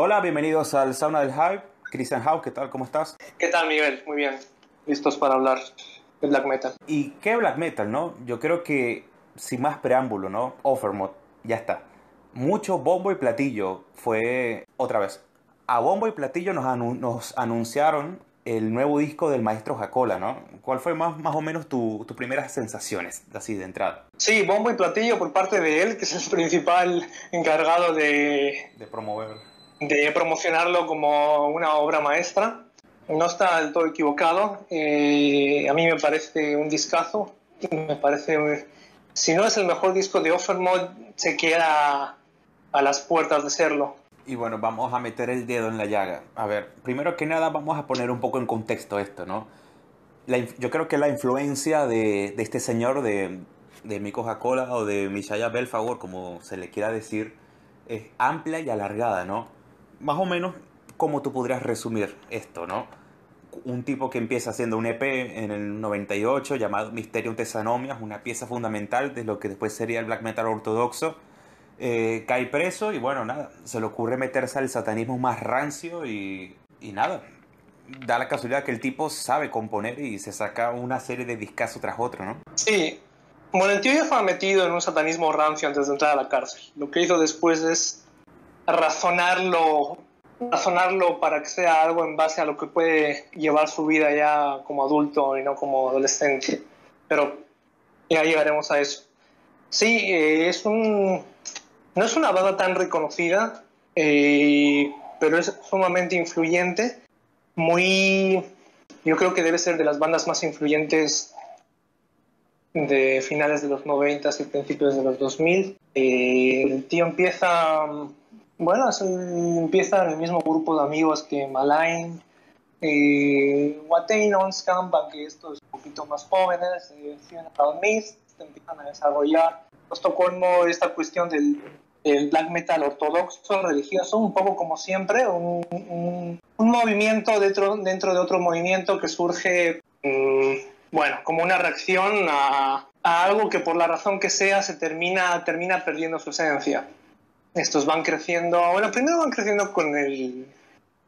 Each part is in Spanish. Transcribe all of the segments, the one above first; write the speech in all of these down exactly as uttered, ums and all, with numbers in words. Hola, bienvenidos al Sauna del Hype. Christian Howe, ¿qué tal? ¿Cómo estás? ¿Qué tal, Miguel? Muy bien. Listos para hablar de Black Metal. ¿Y qué Black Metal, no? Yo creo que, sin más preámbulo, ¿no? Ofermod, ya está. Mucho bombo y platillo fue... Otra vez. A bombo y platillo nos, anu nos anunciaron el nuevo disco del maestro Jacola, ¿no? ¿Cuál fue más, más o menos tus tu primeras sensaciones, así, de entrada? Sí, bombo y platillo por parte de él, que es el principal encargado de... De promover... de promocionarlo como una obra maestra. No está del todo equivocado. Eh, a mí me parece un discazo. Me parece, si no es el mejor disco de Ofermod, se queda a las puertas de serlo. Y bueno, vamos a meter el dedo en la llaga. A ver, primero que nada vamos a poner un poco en contexto esto, ¿no? La, yo creo que la influencia de, de este señor, de, de Mika Hakola o de Mishaya Belfagor, como se le quiera decir, es amplia y alargada, ¿no? Más o menos, ¿cómo tú podrías resumir esto, no? Un tipo que empieza haciendo un E P en el noventa y ocho llamado Mysterium Thessanomia, una pieza fundamental de lo que después sería el black metal ortodoxo, eh, cae preso y bueno, nada, se le ocurre meterse al satanismo más rancio y, y nada. Da la casualidad que el tipo sabe componer y se saca una serie de discazos tras otro, ¿no? Sí, bueno, el tío ya fue metido en un satanismo rancio antes de entrar a la cárcel. Lo que hizo después es... Razonarlo, razonarlo para que sea algo en base a lo que puede llevar su vida ya como adulto y no como adolescente. Pero ya llegaremos a eso. Sí, eh, es un, no es una banda tan reconocida, eh, pero es sumamente influyente. Muy, yo creo que debe ser de las bandas más influyentes de finales de los noventas y principios de los dos mil. Eh, el tío empieza... Bueno, es el, empieza en el mismo grupo de amigos que Malign, eh, Watain, Omscap, aunque estos un poquito más jóvenes, eh, Funeral Mist, empiezan a desarrollar. Nos tocó esta cuestión del, del black metal ortodoxo, religioso, un poco como siempre, un, un, un movimiento dentro, dentro de otro movimiento que surge, mmm, bueno, como una reacción a, a algo que por la razón que sea se termina, termina perdiendo su esencia. Estos van creciendo... Bueno, primero van creciendo con el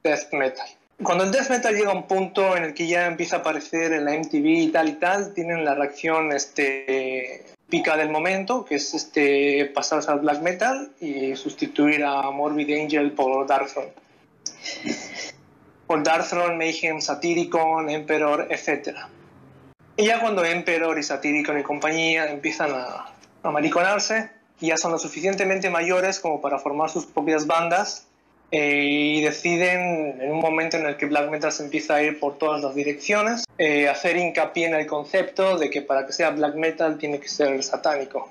death metal. Cuando el death metal llega a un punto en el que ya empieza a aparecer en la M T V y tal y tal, tienen la reacción este, pica del momento, que es este, pasarse al black metal y sustituir a Morbid Angel por Darkthrone. Por Darkthrone, Mayhem, Satyricon, Emperor, etcétera. Y ya cuando Emperor y Satyricon y compañía empiezan a, a mariconarse... ya son lo suficientemente mayores como para formar sus propias bandas, eh, y deciden, en un momento en el que black metal se empieza a ir por todas las direcciones, eh, hacer hincapié en el concepto de que para que sea black metal tiene que ser satánico.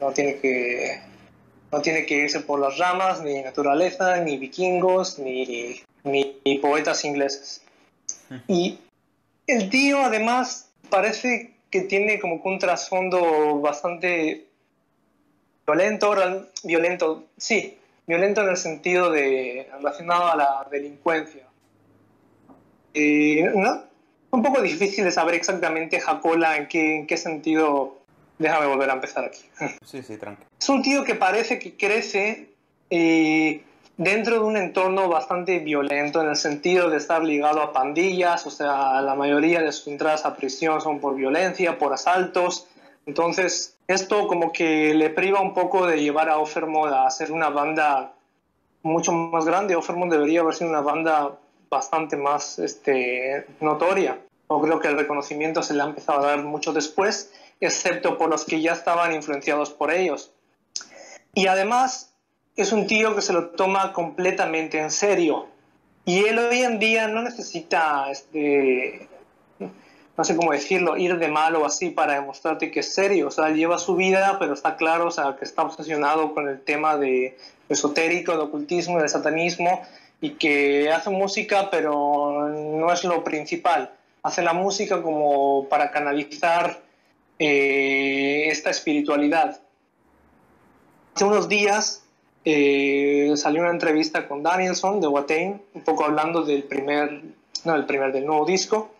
No tiene que, no tiene que irse por las ramas, ni naturaleza, ni vikingos, ni, ni, ni poetas ingleses. Y el tío, además, parece que tiene como que un trasfondo bastante... Violento, violento, sí, violento en el sentido de relacionado a la delincuencia. Eh, ¿no? Un poco difícil de saber exactamente Jacola en qué, en qué sentido... Déjame volver a empezar aquí. Sí, sí, tranquilo. Es un tío que parece que crece eh, dentro de un entorno bastante violento en el sentido de estar ligado a pandillas, o sea, la mayoría de sus entradas a prisión son por violencia, por asaltos, entonces... Esto como que le priva un poco de llevar a Ofermod a ser una banda mucho más grande. Ofermod debería haber sido una banda bastante más este, notoria. Yo creo que el reconocimiento se le ha empezado a dar mucho después, excepto por los que ya estaban influenciados por ellos. Y además es un tío que se lo toma completamente en serio. Y él hoy en día no necesita... este no sé cómo decirlo, ir de malo o así para demostrarte que es serio. O sea, lleva su vida, pero está claro, o sea, que está obsesionado con el tema de esotérico, de ocultismo, del satanismo, y que hace música, pero no es lo principal. Hace la música como para canalizar eh, esta espiritualidad. Hace unos días eh, salió una entrevista con Danielson de Watain, un poco hablando del primer, no, el primer del nuevo disco.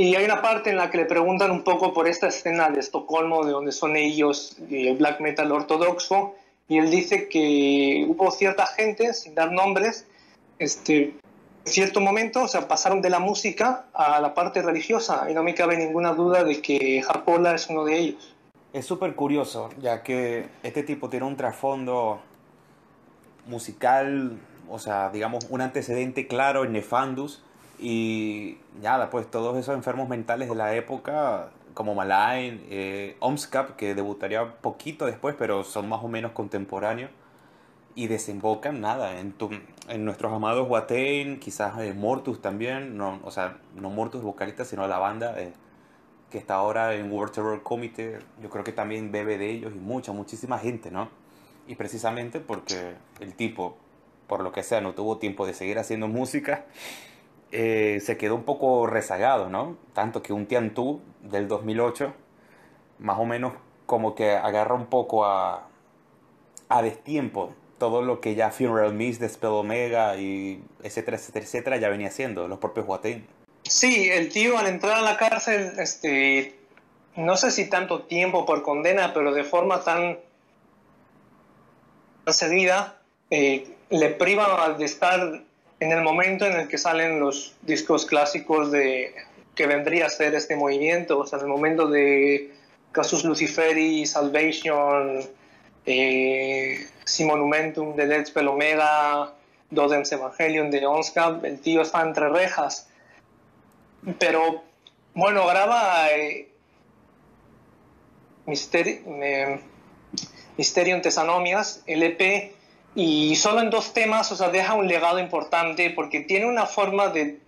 Y hay una parte en la que le preguntan un poco por esta escena de Estocolmo, de donde son ellos, el black metal ortodoxo, y él dice que hubo cierta gente, sin dar nombres, este, en cierto momento, o sea, pasaron de la música a la parte religiosa, y no me cabe ninguna duda de que Jacola es uno de ellos. Es súper curioso, ya que este tipo tiene un trasfondo musical, o sea, digamos, un antecedente claro en Nefandus, y nada, pues todos esos enfermos mentales de la época, como Malign, eh, Omscap, que debutaría poquito después, pero son más o menos contemporáneos, y desembocan, nada, en, tu, en nuestros amados Watain, quizás eh, Mortus también, no, o sea, no Mortus vocalista, sino la banda eh, que está ahora en World Terror Committee, yo creo que también bebe de ellos, y mucha, muchísima gente, ¿no? Y precisamente porque el tipo, por lo que sea, no tuvo tiempo de seguir haciendo música, eh, se quedó un poco rezagado, ¿no? Tanto que un Tiamtü del dos mil ocho, más o menos como que agarra un poco a, a destiempo todo lo que ya Funeral Mist, Spell Omega, y etcétera, etcétera, etcétera, ya venía haciendo, los propios Watain. Sí, el tío al entrar a la cárcel, este, no sé si tanto tiempo por condena, pero de forma tan seguida, eh, le priva de estar en el momento en el que salen los discos clásicos de que vendría a ser este movimiento, o sea, en el momento de Casus Luciferi, Salvation, eh, Si Monumentum de Dead Spell Omega, Dodem's Evangelion de Ondskapt, el tío está entre rejas. Pero, bueno, graba eh, Misteri eh, Mysterium Thessanomia, el E P, y solo en dos temas, o sea, deja un legado importante porque tiene una forma de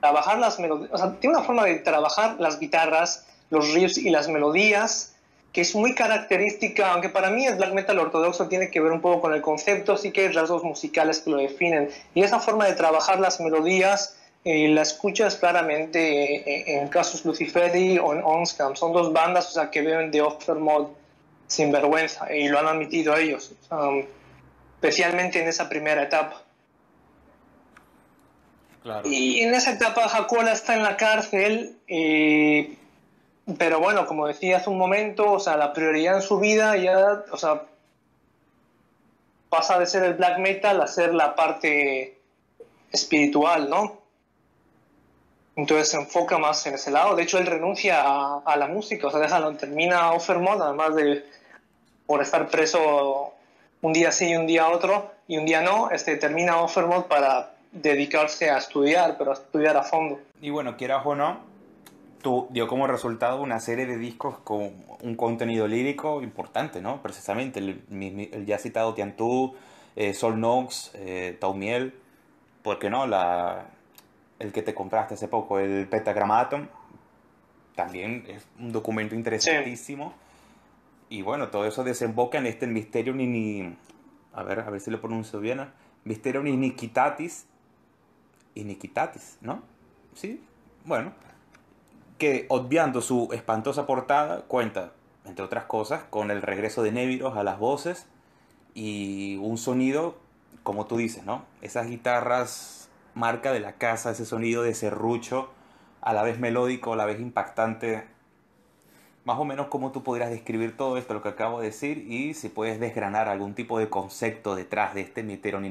trabajar las melodías, o sea, tiene una forma de trabajar las guitarras, los riffs y las melodías, que es muy característica, aunque para mí el black metal ortodoxo tiene que ver un poco con el concepto, sí que hay rasgos musicales que lo definen, y esa forma de trabajar las melodías Eh, la escuchas claramente en, en Casus Luciferi o en Omscap. Son dos bandas, o sea, que beben de Ofermod sin vergüenza, y lo han admitido ellos, um, especialmente en esa primera etapa. Claro. Y en esa etapa Jacola está en la cárcel, eh, pero bueno, como decía hace un momento, o sea, la prioridad en su vida ya, o sea, pasa de ser el black metal a ser la parte espiritual, ¿no? Entonces se enfoca más en ese lado. De hecho, él renuncia a, a la música, o sea, déjalo, termina Ofermod, además de por estar preso un día sí y un día otro, y un día no, este, termina Ofermod para dedicarse a estudiar, pero a estudiar a fondo. Y bueno, quieras o no, tú dio como resultado una serie de discos con un contenido lírico importante, ¿no? Precisamente, el, el ya citado Tiamtü, eh, Sol Nox, eh, Taumiel, ¿por qué no? La... el que te compraste hace poco, el Pentagramaton, también es un documento interesantísimo. Sí. Y bueno, todo eso desemboca en este Mysterium Iniquitatis, a ver, a ver si lo pronuncio bien, Mysterium Iniquitatis, Iniquitatis, ¿no? Sí, bueno, que obviando su espantosa portada, cuenta, entre otras cosas, con el regreso de Nebiros a las voces y un sonido, como tú dices, ¿no? Esas guitarras marca de la casa, ese sonido de serrucho, a la vez melódico, a la vez impactante. Más o menos como tú podrías describir todo esto, lo que acabo de decir, y si puedes desgranar algún tipo de concepto detrás de este Mysterium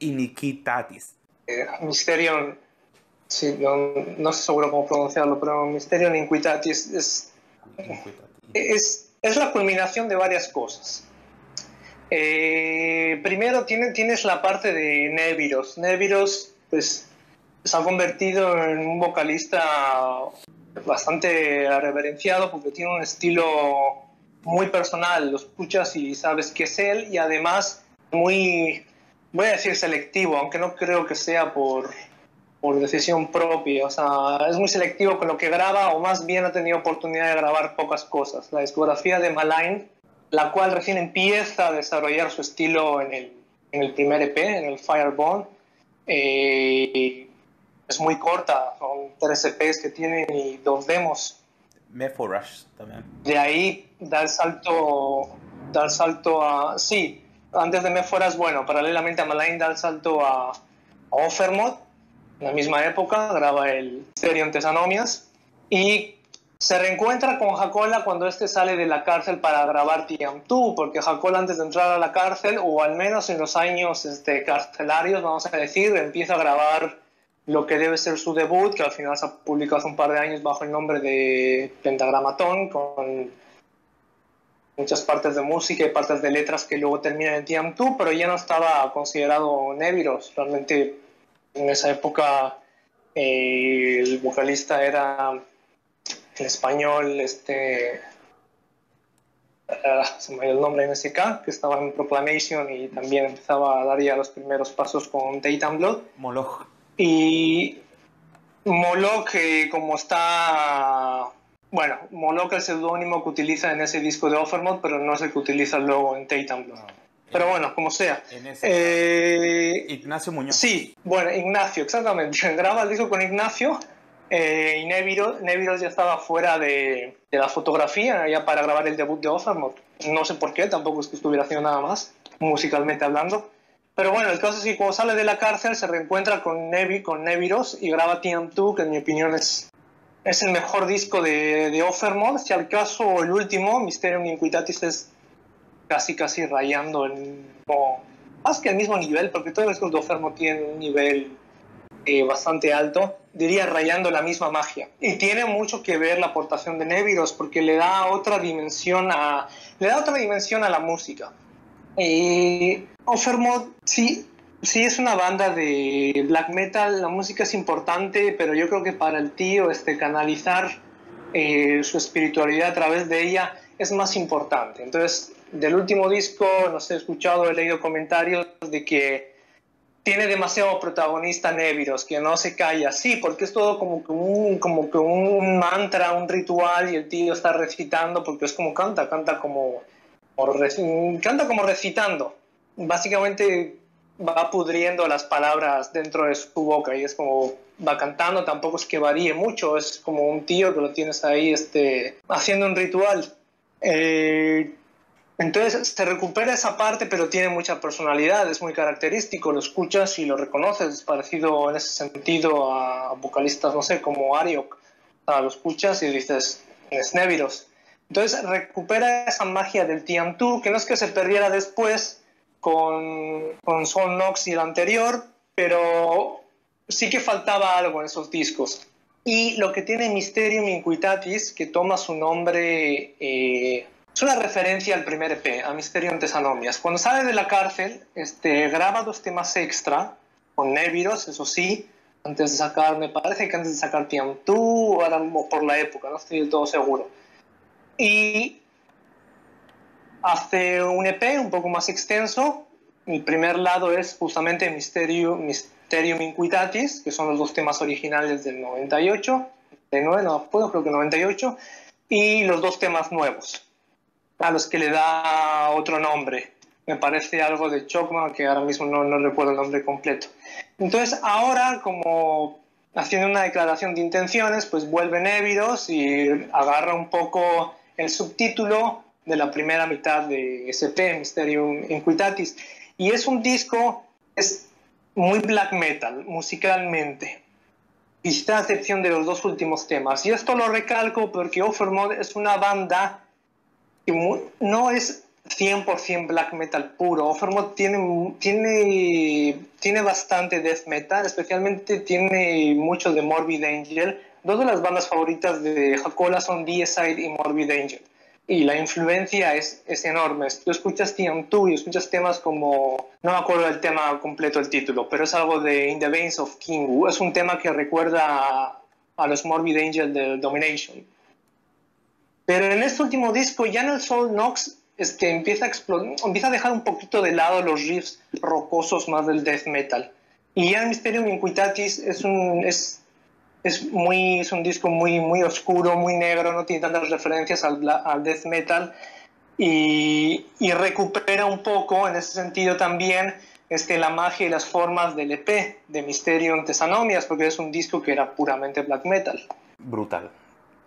Iniquitatis. Eh, Mysterium, sí, no, no sé seguro cómo pronunciarlo, pero Mysterium Iniquitatis es, es, es la culminación de varias cosas. Eh, primero tiene, tienes la parte de Nebiros. Nebiros, pues, se ha convertido en un vocalista bastante reverenciado porque tiene un estilo muy personal. Lo escuchas y sabes que es él, y además muy, voy a decir selectivo, aunque no creo que sea por, por decisión propia. O sea, es muy selectivo con lo que graba, o más bien ha tenido oportunidad de grabar pocas cosas. La discografía de Malign, la cual recién empieza a desarrollar su estilo en el, en el primer E P, en el Fireborn. Eh, es muy corta, son tres E Ps que tienen y dos demos. Mephorash también. De ahí da el salto, da el salto a... Sí, antes de Mephorash, bueno, paralelamente a Malign da el salto a, a Ofermod, en la misma época, graba el Mysterium Thessanomia, y Se reencuentra con Jacola cuando este sale de la cárcel para grabar Tiamtü, porque Jacola, antes de entrar a la cárcel, o al menos en los años este, carcelarios, vamos a decir, empieza a grabar lo que debe ser su debut, que al final se ha publicado hace un par de años bajo el nombre de Pentagramaton, con muchas partes de música y partes de letras que luego terminan en Tiamtü, pero ya no estaba considerado Nebiros. Realmente en esa época eh, el vocalista era el español, este, uh, se me dio el nombre, M S K, que estaba en Proclamation y también empezaba a dar ya los primeros pasos con Date and Blood. Moloch. Y Moloch, eh, como está... Bueno, Moloch es el seudónimo que utiliza en ese disco de Ofermod, pero no es el que utiliza luego en Date and Blood. No. Pero bueno, como sea. En ese eh, Ignacio Muñoz. Sí, bueno, Ignacio, exactamente. Graba el disco con Ignacio. Eh, y Nebiros, Nebiros ya estaba fuera de, de la fotografía ya para grabar el debut de Ofermod. No sé por qué, tampoco es que estuviera haciendo nada más, musicalmente hablando. Pero bueno, el caso es que cuando sale de la cárcel se reencuentra con, Nebi, con Nebiros y graba Tiamtü, que en mi opinión es, es el mejor disco de, de Ofermod. Si al caso el último, Mysterium Iniquitatis, es casi casi rayando el, no, más que el mismo nivel, porque todos los discos de Ofermod tienen un nivel eh, bastante alto. Diría rayando la misma magia. Y tiene mucho que ver la aportación de Nebiros, porque le da otra dimensión a, le da otra dimensión a la música. Eh, Ofermod sí, sí es una banda de black metal, la música es importante, pero yo creo que para el tío este, canalizar eh, su espiritualidad a través de ella es más importante. Entonces, del último disco, no sé, he escuchado, he leído comentarios de que tiene demasiado protagonista Nebiros, que no se calla. Sí, porque es todo como que, un, como que un mantra, un ritual, y el tío está recitando, porque es como canta, canta como, como rec, canta como recitando. Básicamente va pudriendo las palabras dentro de su boca, y es como va cantando, tampoco es que varíe mucho, es como un tío que lo tienes ahí este, haciendo un ritual. Eh... Entonces se recupera esa parte, pero tiene mucha personalidad, es muy característico, lo escuchas y lo reconoces, es parecido en ese sentido a vocalistas, no sé, como Ariok. O sea, lo escuchas y dices, es Nebiros. Entonces recupera esa magia del Tiamtü, que no es que se perdiera después con, con Son Nox y el anterior, pero sí que faltaba algo en esos discos. Y lo que tiene Mysterium Iniquitatis, que toma su nombre... Eh, Es una referencia al primer E P, a Mysterium Thessanomia. Cuando sale de la cárcel, este, graba dos temas extra con Nebiros, eso sí, antes de sacar, me parece que antes de sacar Tiamtü, ahora por la época, no estoy del todo seguro. Y hace un E P un poco más extenso. El primer lado es justamente Mysterium, Mysterium Iniquitatis, que son los dos temas originales del noventa y ocho, noventa y nueve, no puedo, creo que noventa y ocho, y los dos temas nuevos, a los que le da otro nombre. Me parece algo de Chokma, que ahora mismo no, no recuerdo el nombre completo. Entonces ahora, como haciendo una declaración de intenciones, pues vuelve Nebiros y agarra un poco el subtítulo de la primera mitad de S P, Mysterium Iniquitatis. Y es un disco, es muy black metal musicalmente, quizá a excepción de los dos últimos temas. Y esto lo recalco porque Ofermod es una banda... no es cien por ciento black metal puro. Ofermod tiene, tiene, tiene bastante death metal, especialmente tiene mucho de Morbid Angel. Dos de las bandas favoritas de Jacola son Deicide y Morbid Angel, y la influencia es, es enorme. Si tú escuchas Tiamtü y escuchas temas como... no me acuerdo el tema completo, el título, pero es algo de In the Veins of Kingu. Es un tema que recuerda a, a los Morbid Angel del Domination. Pero en este último disco, ya en el Soul Nox, este, empieza, a empieza a dejar un poquito de lado los riffs rocosos más del death metal. Y ya en Mysterium Iniquitatis es un, es, es muy, es un disco muy, muy oscuro, muy negro, no tiene tantas referencias al, al death metal. Y, y recupera un poco, en ese sentido también, este, la magia y las formas del E P de Mysterium Thessanomia, porque es un disco que era puramente black metal. Brutal.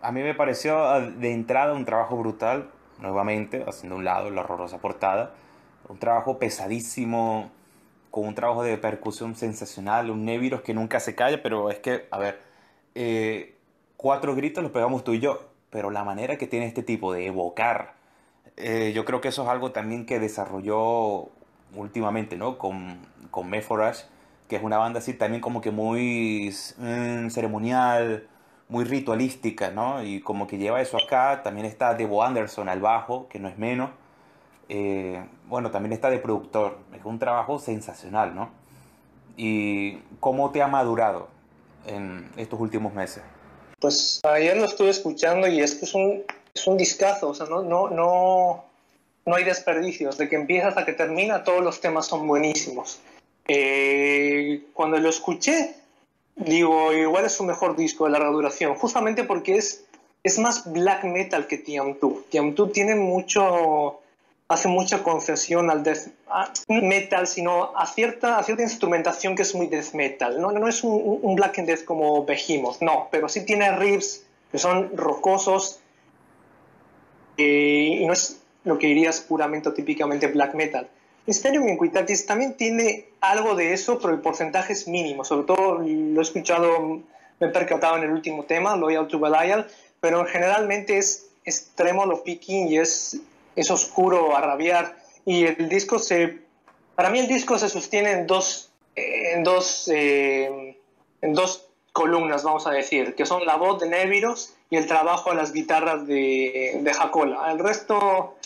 A mí me pareció de entrada un trabajo brutal, nuevamente, haciendo un lado la horrorosa portada. Un trabajo pesadísimo, con un trabajo de percusión sensacional, un Nebiros que nunca se calla, pero es que, a ver, eh, cuatro gritos los pegamos tú y yo. pero la manera que tiene este tipo de evocar, eh, yo creo que eso es algo también que desarrolló últimamente, ¿no? Con, con Mephorash, que es una banda así también como que muy mmm, ceremonial, muy ritualística, ¿no? Y como que lleva eso acá. También está Debo Anderson al bajo, que no es menos. Eh, bueno, también está de productor. Es un trabajo sensacional, ¿no? ¿Y cómo te ha madurado en estos últimos meses? Pues ayer lo estuve escuchando y es que es un, es un discazo. O sea, no, no, no, no hay desperdicios. De que empieza hasta que termina, todos los temas son buenísimos. Eh, cuando lo escuché, digo, igual es su mejor disco de larga duración, justamente porque es, es más black metal que Tiamtü. Tiamtü tiene mucho, hace mucha concesión al death metal, sino a cierta, a cierta instrumentación que es muy death metal. No, no es un, un black and death como Behemoth, no, pero sí tiene riffs que son rocosos eh, y no es lo que dirías puramente o típicamente black metal. Mysterium Iniquitatis también tiene algo de eso, pero el porcentaje es mínimo. Sobre todo lo he escuchado, me he percatado en el último tema, Loyal to Belial, pero generalmente es, es tremolo picking y es, es oscuro a rabiar. Y el disco se... Para mí el disco se sostiene en dos, en dos, eh, en dos columnas, vamos a decir, que son la voz de Nebiros y el trabajo a las guitarras de, de Jacola. El resto...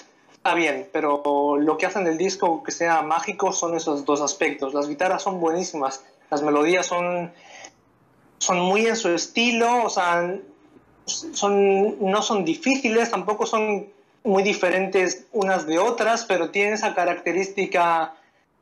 Está bien, pero lo que hacen del disco que sea mágico son esos dos aspectos. Las guitarras son buenísimas, las melodías son, son muy en su estilo, o sea, son, no son difíciles, tampoco son muy diferentes unas de otras, pero tienen esa característica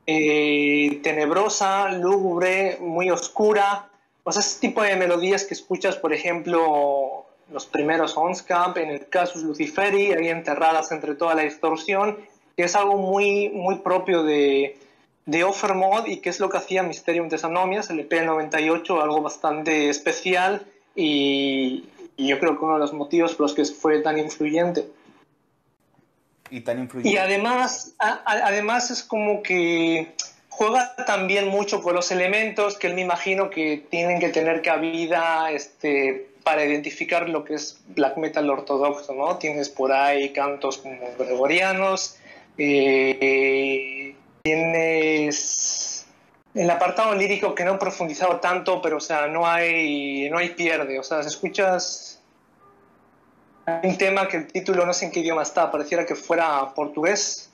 eh, tenebrosa, lúgubre, muy oscura. O sea, ese tipo de melodías que escuchas, por ejemplo... los primeros Ondskapt, en el Casus Luciferi, ahí enterradas entre toda la distorsión, que es algo muy, muy propio de, de Ofermod y que es lo que hacía Mysterium Thessanomia, el E P del noventa y ocho, algo bastante especial y, y yo creo que uno de los motivos por los que fue tan influyente. Y tan influyente. Y además, a, a, además es como que juega también mucho con los elementos que él me imagino que tienen que tener cabida, este... para identificar lo que es black metal ortodoxo, ¿no? Tienes por ahí cantos como gregorianos, eh, tienes el apartado lírico que no he profundizado tanto, pero o sea, no hay, no hay pierde, o sea, si escuchas un tema que el título no sé en qué idioma está, pareciera que fuera portugués,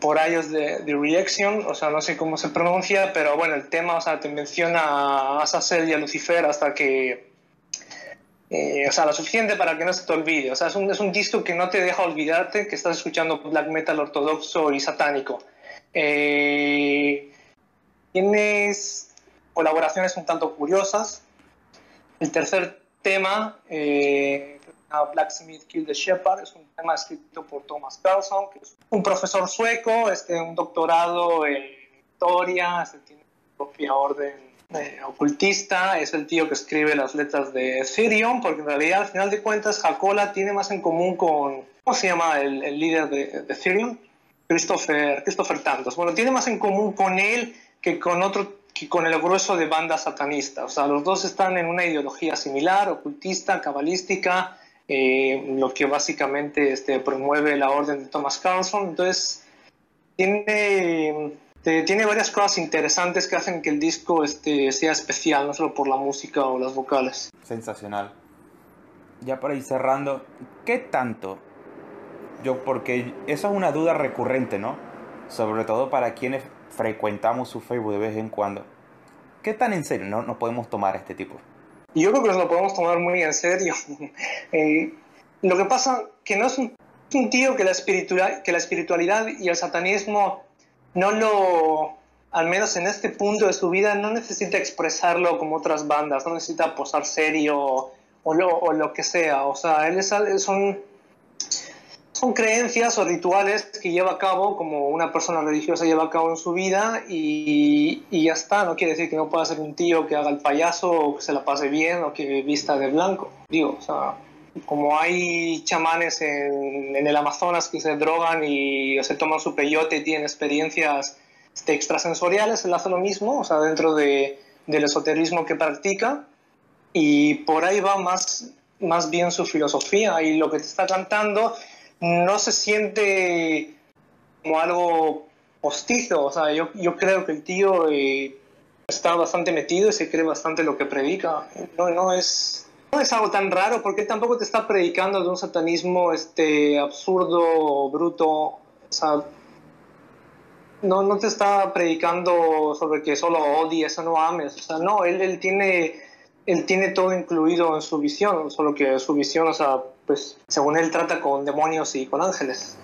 por ahí es de, de Reaction, o sea, no sé cómo se pronuncia, pero bueno, el tema, o sea, te menciona a Sacer y a Lucifer hasta que... Eh, o sea, lo suficiente para que no se te olvide. O sea, es un, es un disco que no te deja olvidarte que estás escuchando black metal ortodoxo y satánico. Eh, tienes colaboraciones un tanto curiosas. El tercer tema... Eh, Blacksmith Kill the Shepherd, es un tema escrito por Thomas Karlsson, que es un profesor sueco, este, un doctorado en historia, este, tiene su propia orden eh, ocultista, es el tío que escribe las letras de Therion, porque en realidad al final de cuentas Jacola tiene más en común con, ¿cómo se llama el, el líder de, de Therion? Christopher, Christopher Tantos. Bueno, tiene más en común con él que con otro, que con el grueso de bandas satanistas. O sea, los dos están en una ideología similar, ocultista, cabalística. Eh, lo que básicamente este, promueve la orden de Thomas Karlsson. Entonces tiene, eh, tiene varias cosas interesantes que hacen que el disco este, sea especial, no solo por la música o las vocales. Sensacional. Ya para ir cerrando, ¿qué tanto? Yo, porque eso es una duda recurrente, ¿no? Sobre todo para quienes frecuentamos su Facebook de vez en cuando. ¿Qué tan en serio no nos podemos tomar este tipo? Yo creo que nos lo podemos tomar muy en serio. eh, lo que pasa que no es un, es un tío que la, espiritual, que la espiritualidad y el satanismo no lo, al menos en este punto de su vida, no necesita expresarlo como otras bandas, no necesita posar serio o, o, lo, o lo que sea. O sea, él es, son, son creencias o rituales que lleva a cabo, como una persona religiosa lleva a cabo en su vida, y, y ya está. No quiere decir que no pueda ser un tío que haga el payaso o que se la pase bien o que vista de blanco. Digo, o sea, como hay chamanes en, en el Amazonas que se drogan y se toman su peyote y tienen experiencias este, extrasensoriales, él hace lo mismo, o sea, dentro de, del esoterismo que practica, y por ahí va más... más bien su filosofía, y lo que te está cantando no se siente como algo postizo. O sea, yo, yo creo que el tío eh, está bastante metido y se cree bastante lo que predica. No, no, es, no es algo tan raro, porque él tampoco te está predicando de un satanismo este, absurdo, bruto. O sea, no, no te está predicando sobre que solo odies o no ames. O sea, no, él, él tiene... Él tiene todo incluido en su visión, solo que su visión, o sea, pues, según él, trata con demonios y con ángeles.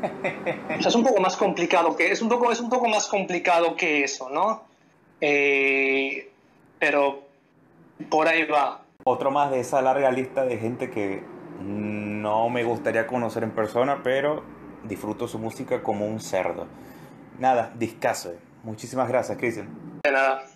O sea, es un poco más complicado que, es un poco, es un poco más complicado que eso, ¿no? Eh, pero por ahí va. Otro más de esa larga lista de gente que no me gustaría conocer en persona, pero disfruto su música como un cerdo. Nada, discaso. Muchísimas gracias, Christian. De nada.